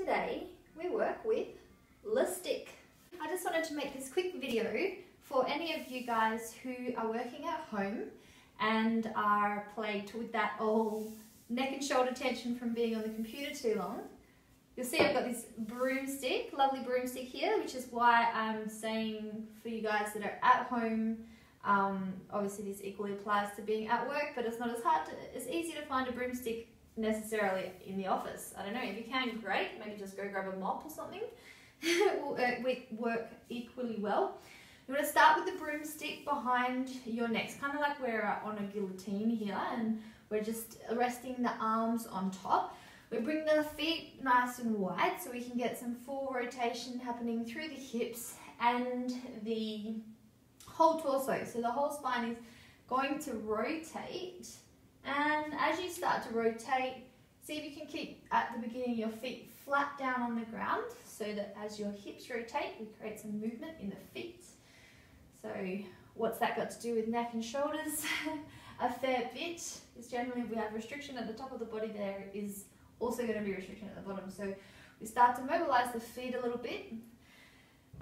Today we work with the stick. I just wanted to make this quick video for any of you guys who are working at home and are plagued with that old neck and shoulder tension from being on the computer too long. You'll see I've got this broomstick, lovely broomstick here, which is why I'm saying for you guys that are at home, obviously this equally applies to being at work, but it's not as hard, it's easy to find a broomstick necessarily in the office. I don't know, if you can, great, maybe just go grab a mop or something. It will work equally well. You want to start with the broomstick behind your neck. It's kind of like we're on a guillotine here and we're just resting the arms on top. We bring the feet nice and wide so we can get some full rotation happening through the hips and the whole torso. So the whole spine is going to rotate, and as you start to rotate, see if you can keep at the beginning your feet flat down on the ground so that as your hips rotate, we create some movement in the feet. So what's that got to do with neck and shoulders? A fair bit, is generally if we have restriction at the top of the body, there is also going to be restriction at the bottom. So we start to mobilize the feet a little bit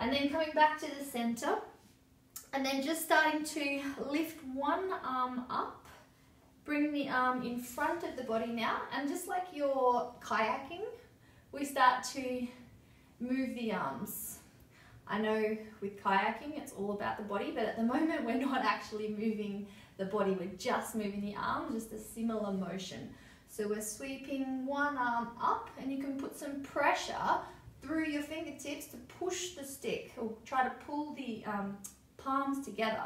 and then coming back to the center and then just starting to lift one arm up. Bring the arm in front of the body now, and just like you're kayaking, we start to move the arms. I know with kayaking it's all about the body, but at the moment we're not actually moving the body, we're just moving the arm, just a similar motion. So we're sweeping one arm up, and you can put some pressure through your fingertips to push the stick, or try to pull the palms together.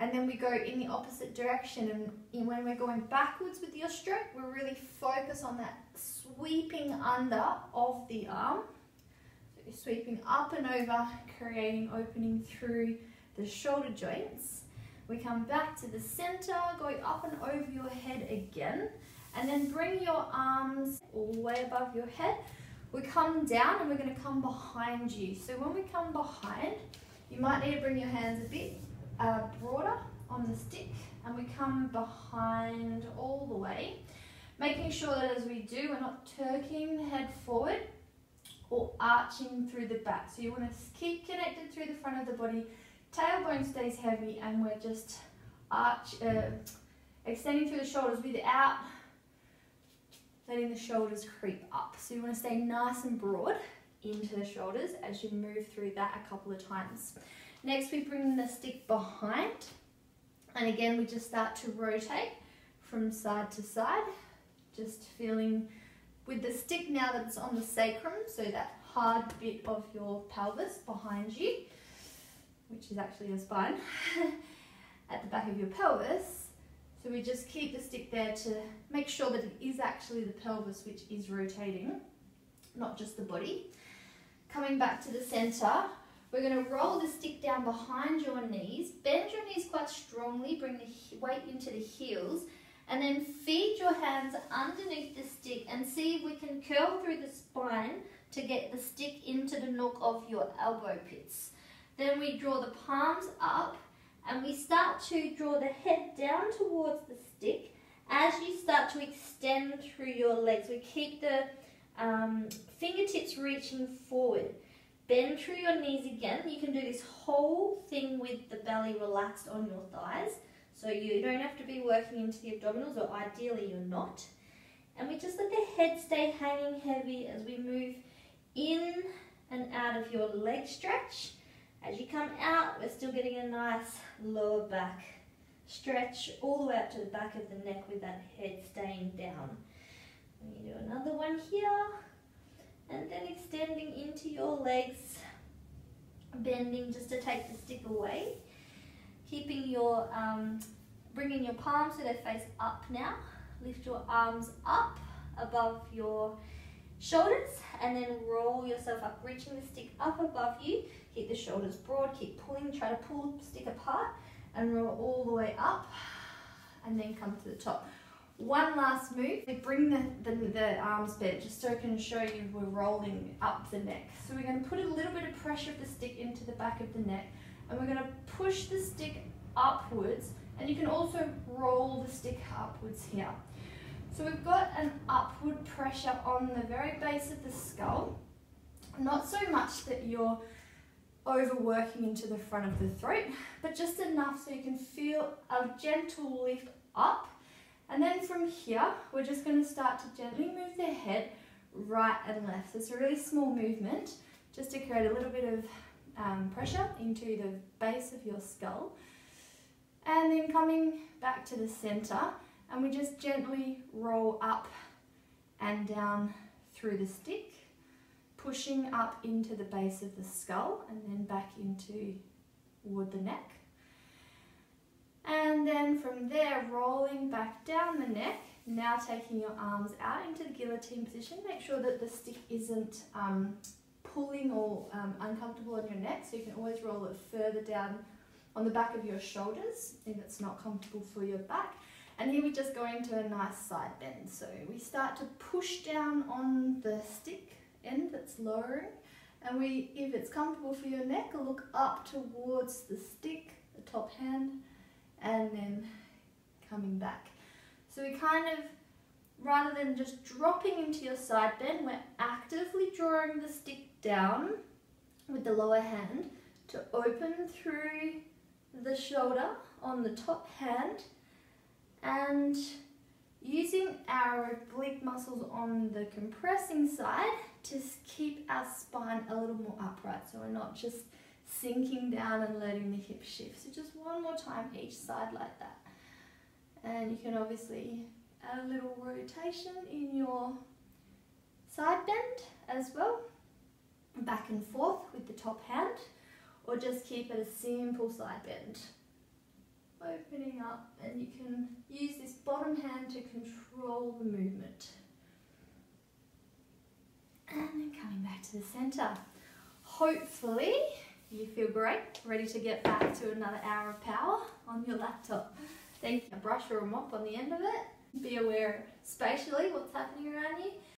And then we go in the opposite direction, and when we're going backwards with your stroke, we really focus on that sweeping under of the arm. So you're sweeping up and over, creating opening through the shoulder joints. We come back to the center, going up and over your head again, and then bring your arms all the way above your head. We come down and we're gonna come behind you. So when we come behind, you might need to bring your hands a bit broader on the stick, and we come behind all the way, making sure that as we do, we're not turking the head forward or arching through the back. So you want to keep connected through the front of the body, tailbone stays heavy, and we're just extending through the shoulders without letting the shoulders creep up. So you want to stay nice and broad into the shoulders as you move through that a couple of times. Next, we bring the stick behind, and again, we just start to rotate from side to side, just feeling with the stick now that it's on the sacrum, so that hard bit of your pelvis behind you, which is actually your spine, at the back of your pelvis. So we just keep the stick there to make sure that it is actually the pelvis which is rotating, not just the body. Coming back to the center, we're going to roll the stick down behind your knees, bend your knees quite strongly, bring the weight into the heels, and then feed your hands underneath the stick and see if we can curl through the spine to get the stick into the nook of your elbow pits. Then we draw the palms up and we start to draw the head down towards the stick as you start to extend through your legs. We keep the fingertips reaching forward. Bend through your knees again. You can do this whole thing with the belly relaxed on your thighs. So you don't have to be working into the abdominals, or ideally you're not. And we just let the head stay hanging heavy as we move in and out of your leg stretch. As you come out, we're still getting a nice lower back stretch all the way up to the back of the neck with that head staying down. We do another one here. And then extending into your legs, bending just to take the stick away. Keeping your, bringing your palms to their face up now. Lift your arms up above your shoulders and then roll yourself up, reaching the stick up above you. Keep the shoulders broad, keep pulling, try to pull the stick apart and roll all the way up and then come to the top. One last move, we bring the arms bent just so I can show you we're rolling up the neck. So we're going to put a little bit of pressure of the stick into the back of the neck, and we're going to push the stick upwards, and you can also roll the stick upwards here. So we've got an upward pressure on the very base of the skull, not so much that you're overworking into the front of the throat, but just enough so you can feel a gentle lift up. And then from here, we're just going to start to gently move the head right and left. So it's a really small movement just to create a little bit of pressure into the base of your skull. And then coming back to the center, and we just gently roll up and down through the stick, pushing up into the base of the skull and then back into toward the neck. And then from there, rolling back down the neck, now taking your arms out into the guillotine position. Make sure that the stick isn't pulling or uncomfortable on your neck, so you can always roll it further down on the back of your shoulders if it's not comfortable for your back. And here we just go into a nice side bend. So we start to push down on the stick end that's lowering, and we, if it's comfortable for your neck, look up towards the stick, the top hand, and then coming back. So we kind of, rather than just dropping into your side bend, we're actively drawing the stick down with the lower hand to open through the shoulder on the top hand, and using our oblique muscles on the compressing side to keep our spine a little more upright, so we're not just sinking down and letting the hip shift. So just one more time each side like that. And you can obviously add a little rotation in your side bend as well, back and forth with the top hand, or just keep it a simple side bend. Opening up, and you can use this bottom hand to control the movement. And then coming back to the center. Hopefully you feel great, ready to get back to another hour of power on your laptop. Then a brush or a mop on the end of it. Be aware spatially what's happening around you.